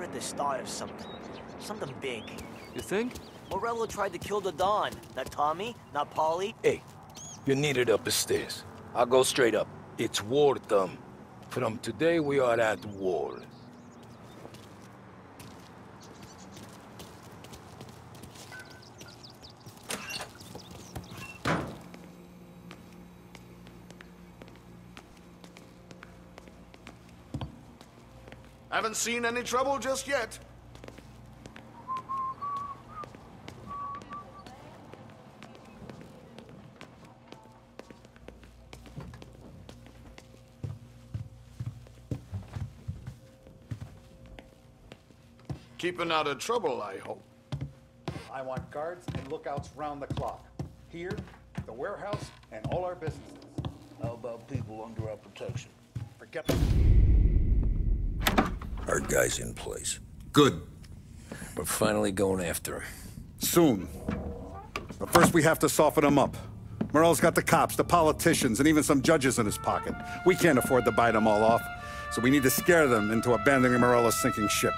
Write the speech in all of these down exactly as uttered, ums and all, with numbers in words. We're at the start of something. Something big. You think? Morello tried to kill the Don. Not Tommy, not Polly. Hey, you're needed up the stairs. I'll go straight up. It's war time. From today, we are at war. Haven't seen any trouble just yet. Keeping out of trouble, I hope. I want guards and lookouts round the clock. Here, the warehouse, and all our businesses. How about people under our protection? Forget them. Our guy's in place. Good. We're finally going after him. Soon. But first we have to soften him up. Morello's got the cops, the politicians, and even some judges in his pocket. We can't afford to bite them all off, so we need to scare them into abandoning Morello's sinking ship.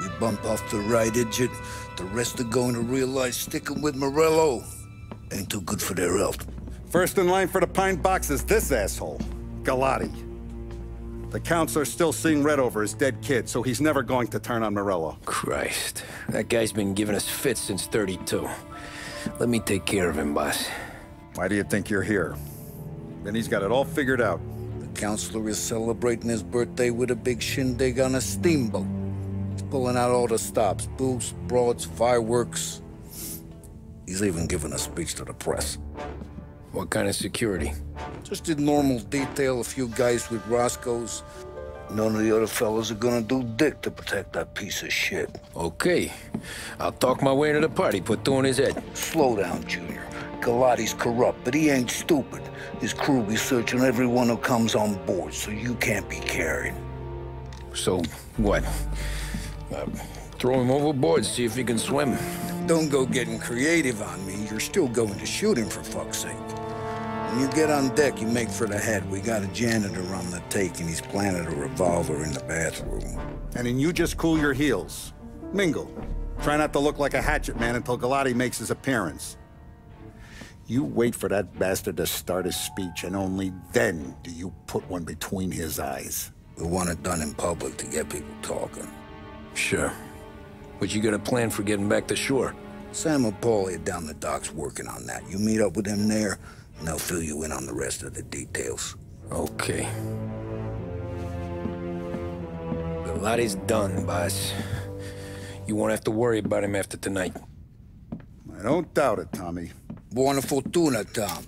We bump off the right idiot, the rest are going to realize sticking with Morello ain't too good for their health. First in line for the pine box is this asshole, Galati. The counselor's still seeing red over his dead kid, so he's never going to turn on Morello. Christ, that guy's been giving us fits since thirty-two. Let me take care of him, boss. Why do you think you're here? Then he's got it all figured out. The counselor is celebrating his birthday with a big shindig on a steamboat. Pulling out all the stops, booze, broads, fireworks. He's even giving a speech to the press. What kind of security? Just in normal detail, a few guys with Roscoe's. None of the other fellas are gonna do dick to protect that piece of shit. Okay, I'll talk my way into the party, put two in his head. Slow down, Junior. Galati's corrupt, but he ain't stupid. His crew be searching everyone who comes on board, so you can't be carried. So what? Uh, throw him overboard, see if he can swim. Don't go getting creative on me. You're still going to shoot him, for fuck's sake. When you get on deck, you make for the head. We got a janitor on the take, and he's planted a revolver in the bathroom. And then you just cool your heels. Mingle. Try not to look like a hatchet man until Galati makes his appearance. You wait for that bastard to start his speech, and only then do you put one between his eyes. We want it done in public to get people talking. Sure. But you got a plan for getting back to shore? Sam and Paulie are down the docks working on that. You meet up with them there, and they'll fill you in on the rest of the details. Okay. The lot is done, boss. You won't have to worry about him after tonight. I don't doubt it, Tommy. Buona fortuna, Tom.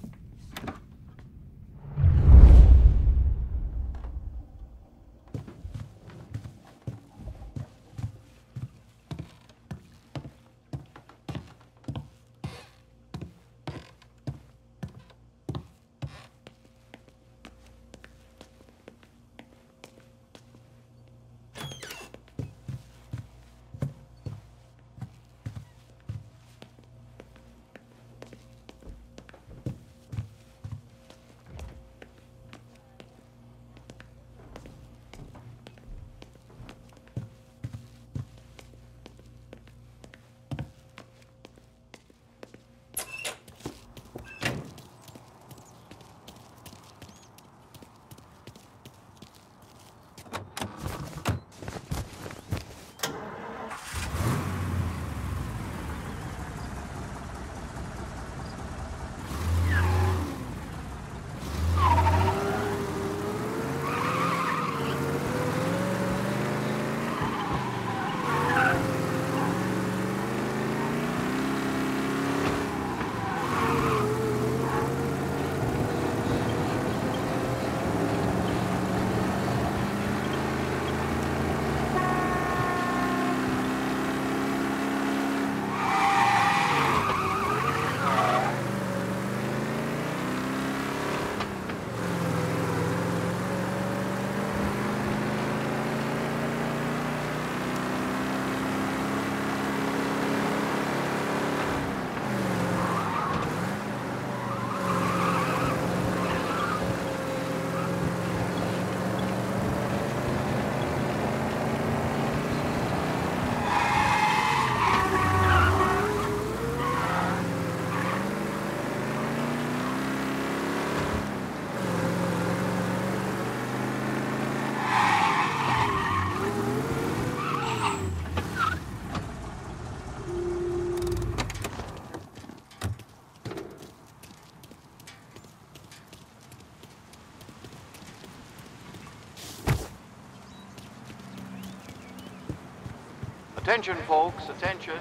Attention, folks, attention.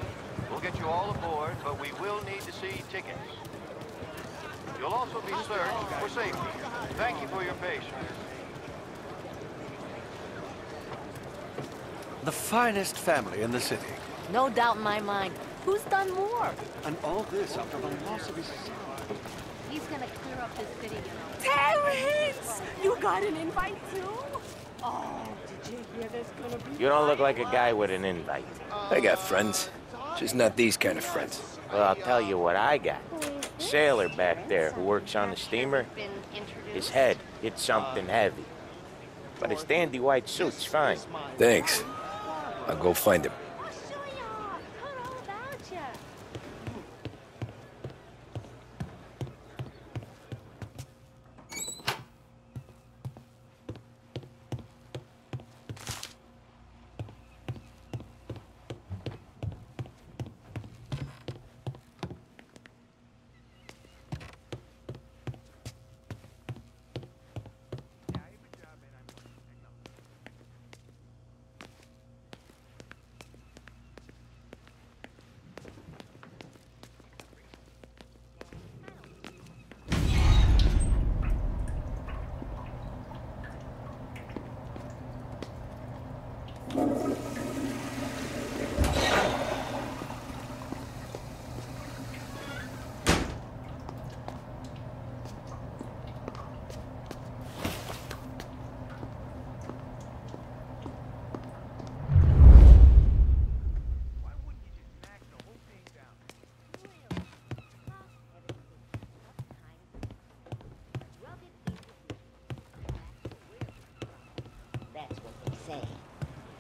We'll get you all aboard, but we will need to see tickets. You'll also be searched for safety. Thank you for your patience. The finest family in the city. No doubt in my mind. Who's done more? And all this after the loss of his son. He's gonna clear up this city, you know. Terrence! You got an invite too? Oh, did you hear there's gonna be... You don't look like a guy with an invite. I got friends. Just not these kind of friends. Well, I'll tell you what I got. Sailor back there who works on the steamer. His head hit something heavy. But his dandy white suit's fine. Thanks. I'll go find him.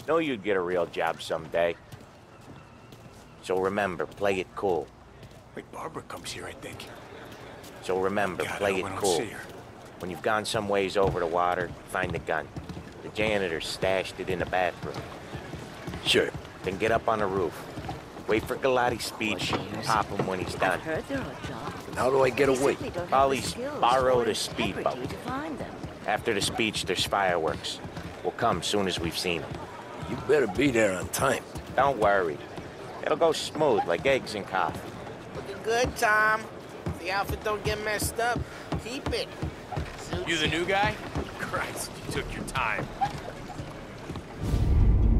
Know you'd get a real job someday. So remember, play it cool. Wait, Barbara comes here, I think. So remember, God, play it cool. When you've gone some ways over the water, find the gun. The janitor stashed it in the bathroom. Sure. Then get up on the roof. Wait for Galati's speech and pop him when he's done. And how do I get away? Polly's borrowed a speedboat. After the speech, there's fireworks. We'll come soon as we've seen them. You better be there on time. Don't worry. It'll go smooth like eggs and coffee. Looking good, Tom. If the outfit don't get messed up, keep it. You the new guy? Christ, you took your time.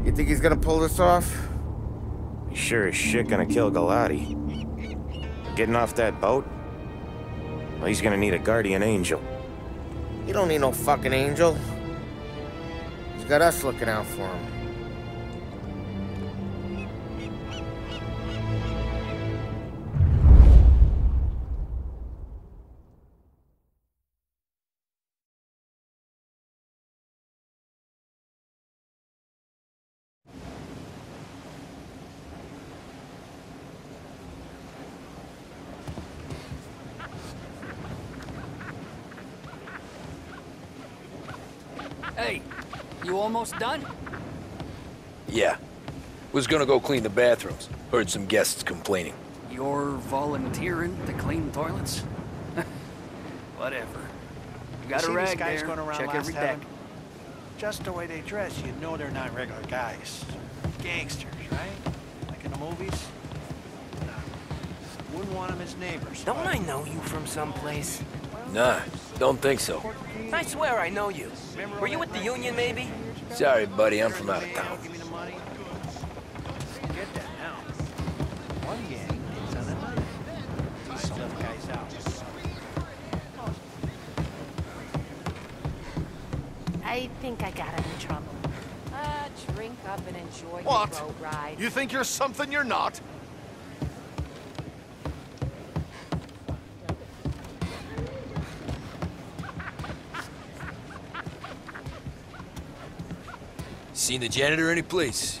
You think he's gonna pull this off? He sure as shit gonna kill Galati. Getting off that boat? Well, he's gonna need a guardian angel. You don't need no fucking angel. He's got us looking out for him. Hey, you almost done? Yeah. Was gonna go clean the bathrooms. Heard some guests complaining. You're volunteering to clean toilets? Whatever. You got you a rag there. Check every deck. Just the way they dress, you know they're not regular guys. Gangsters, right? Like in the movies? Wouldn't want them as neighbors. Don't I know you from someplace? Nah, don't think so. I swear I know you. Were you with the union, maybe? Sorry, buddy, I'm from out of town. Get that now. One gang is on another. These guys out. I think I got him in trouble. Uh, drink up and enjoy what? The road ride. You think you're something you're not? Seen the janitor any place?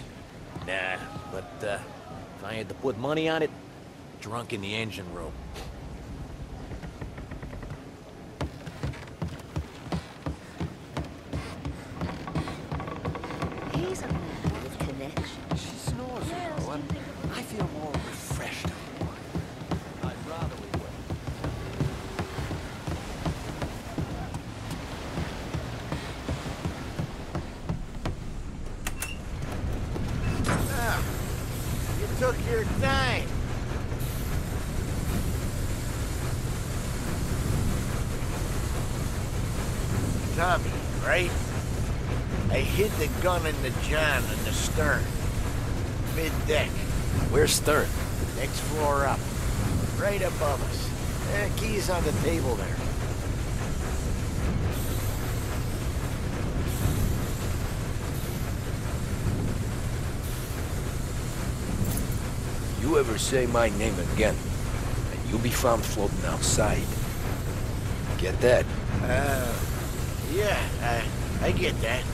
Nah, but uh, if I had to put money on it, drunk in the engine room. He's a man with connections. She snores, you know, and I feel more refreshed. I'd rather we your time. Tommy, right? I hid the gun in the john in the stern. Mid-deck. Where's stern? Next floor up. Right above us. Eh, keys on the table there. You ever say my name again, and you'll be found floating outside. Get that? Uh, yeah, I, I get that.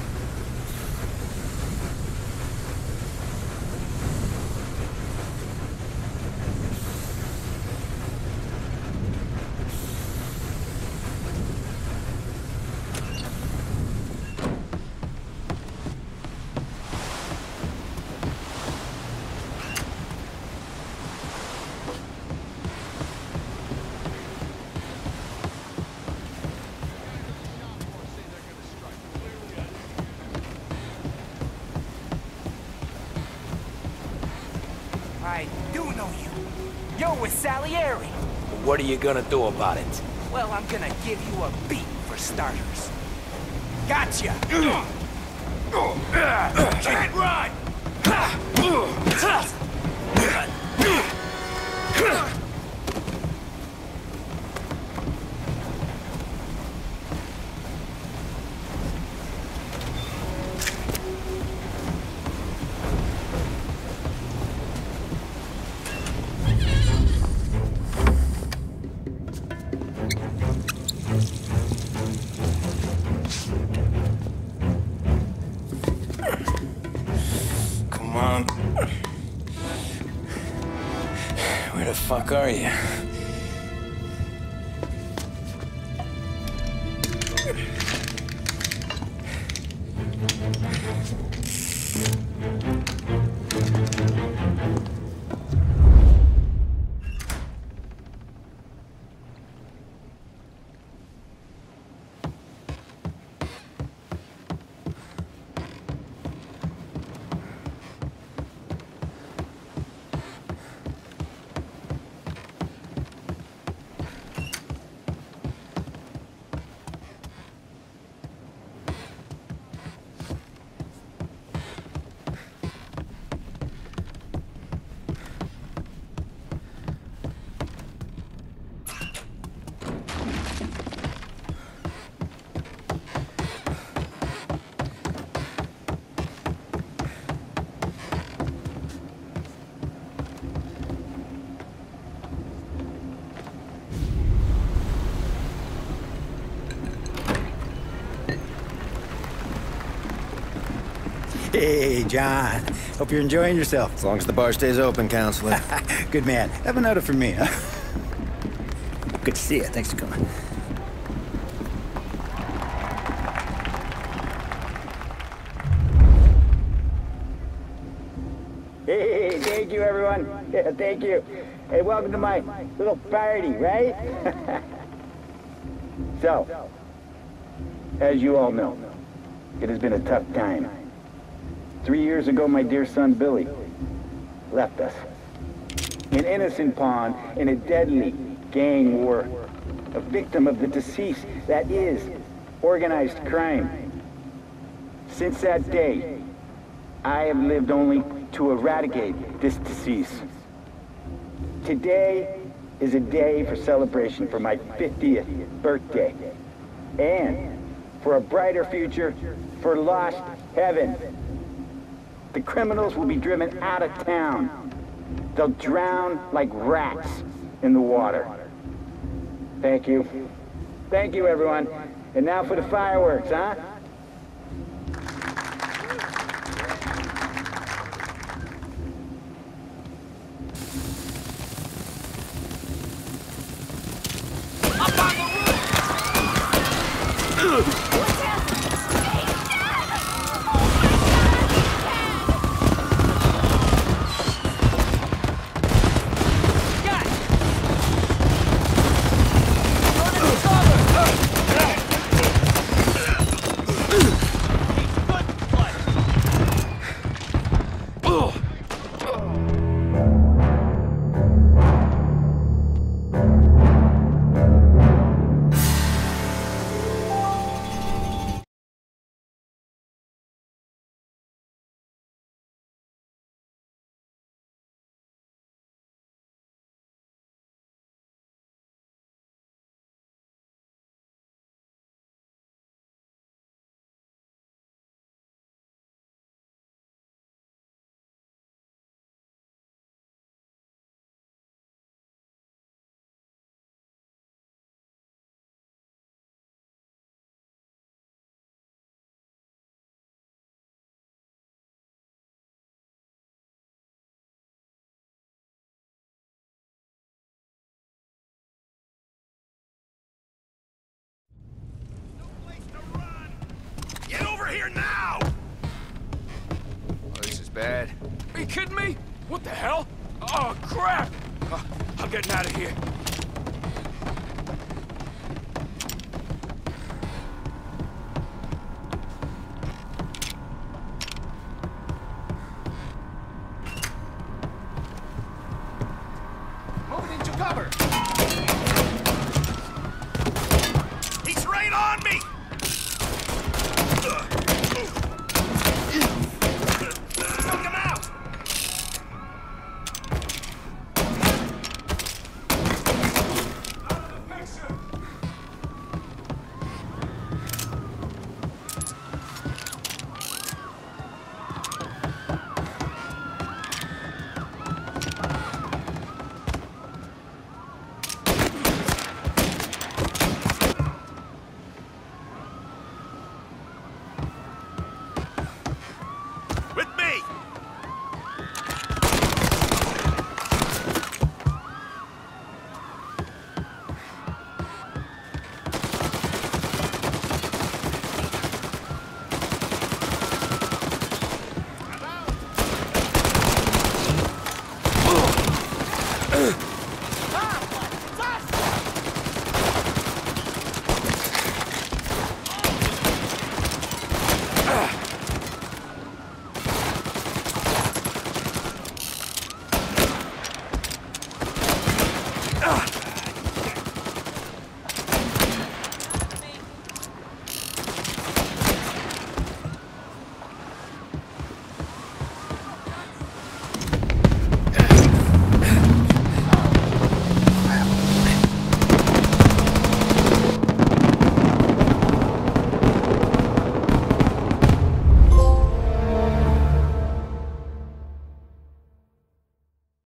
I do know you. You're with Salieri. What are you gonna do about it? Well, I'm gonna give you a beat for starters. Gotcha! Can't run! Fuck are you? Hey, John. Hope you're enjoying yourself. As long as the bar stays open, counselor. Good man. Have a note for me, huh? Good to see you. Thanks for coming. Hey, hey, thank you, everyone. Yeah, thank you. Hey, welcome to my little party, right? So, as you all know, it has been a tough time. Three years ago, my dear son, Billy, left us. An innocent pawn in a deadly gang war. A victim of the deceased, that is, organized crime. Since that day, I have lived only to eradicate this disease. Today is a day for celebration for my fiftieth birthday. And for a brighter future for Lost Heaven. The criminals will be driven out of town. They'll drown like rats in the water. Thank you. Thank you, everyone. And now for the fireworks, huh? bad. Are you kidding me? What the hell? Oh, crap! Uh, I'm getting out of here.